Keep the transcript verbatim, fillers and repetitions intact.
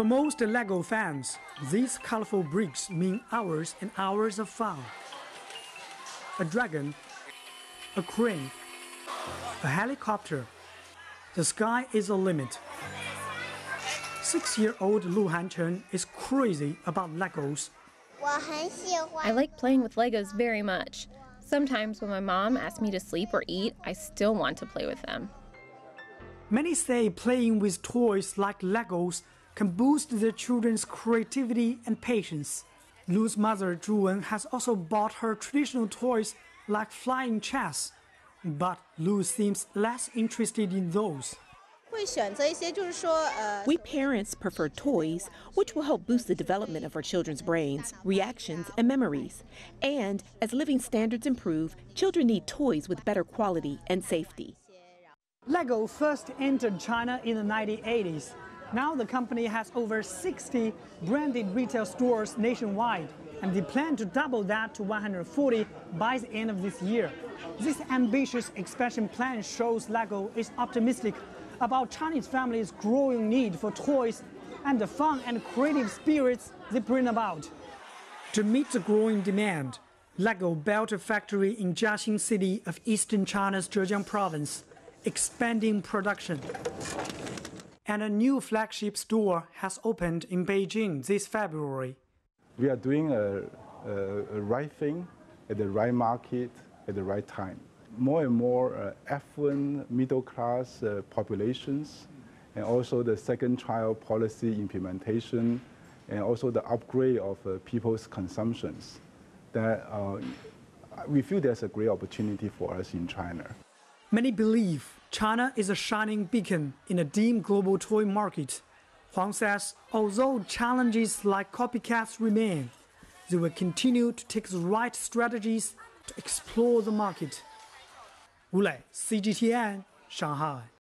For most Lego fans, these colorful bricks mean hours and hours of fun. A dragon, a crane, a helicopter. The sky is the limit. Six-year-old Lu Hancheng is crazy about Legos. I like playing with Legos very much. Sometimes when my mom asks me to sleep or eat, I still want to play with them. Many say playing with toys like Legos can boost their children's creativity and patience. Lu's mother, Zhu Wen, has also bought her traditional toys like flying chess, but Lu seems less interested in those. We parents prefer toys, which will help boost the development of our children's brains, reactions, and memories. And as living standards improve, children need toys with better quality and safety. Lego first entered China in the nineteen eighties. Now the company has over sixty branded retail stores nationwide, and they plan to double that to one hundred forty by the end of this year. This ambitious expansion plan shows Lego is optimistic about Chinese families' growing need for toys and the fun and creative spirits they bring about. To meet the growing demand, Lego built a factory in Jiaxing city of eastern China's Zhejiang province, expanding production. And a new flagship store has opened in Beijing this February. We are doing a, a, a right thing at the right market at the right time. More and more uh, affluent middle-class uh, populations, and also the second child policy implementation, and also the upgrade of uh, people's consumptions. That uh, we feel there's a great opportunity for us in China. Many believe China is a shining beacon in a dim global toy market. Huang says although challenges like copycats remain, they will continue to take the right strategies to explore the market. Wu Lei, C G T N, Shanghai.